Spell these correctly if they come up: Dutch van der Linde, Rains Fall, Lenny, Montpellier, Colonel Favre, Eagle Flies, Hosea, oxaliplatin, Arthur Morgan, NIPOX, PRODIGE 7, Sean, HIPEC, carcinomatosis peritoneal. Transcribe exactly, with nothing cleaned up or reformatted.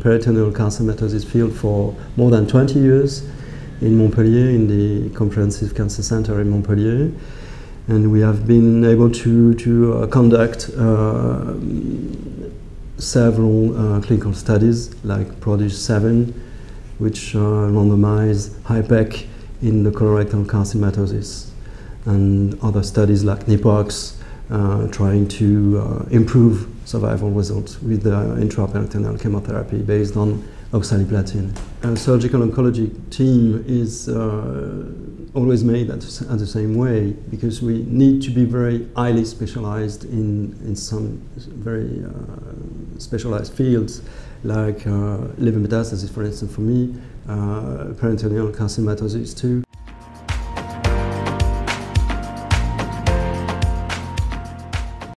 peritoneal carcinomatosis field for more than twenty years in Montpellier, in the Comprehensive Cancer Center in Montpellier. And we have been able to, to uh, conduct uh, several uh, clinical studies like PRODIGE seven, which uh, randomize HIPEC in the colorectal carcinomatosis, and other studies like NIPOX, uh, trying to uh, improve survival results with the intraperitoneal chemotherapy based on oxaliplatin. Our surgical oncology team is uh, always made at, at the same way, because we need to be very highly specialized in, in some very uh, specialized fields, like uh, liver metastasis, for instance, for me, uh, peritoneal carcinomatosis too.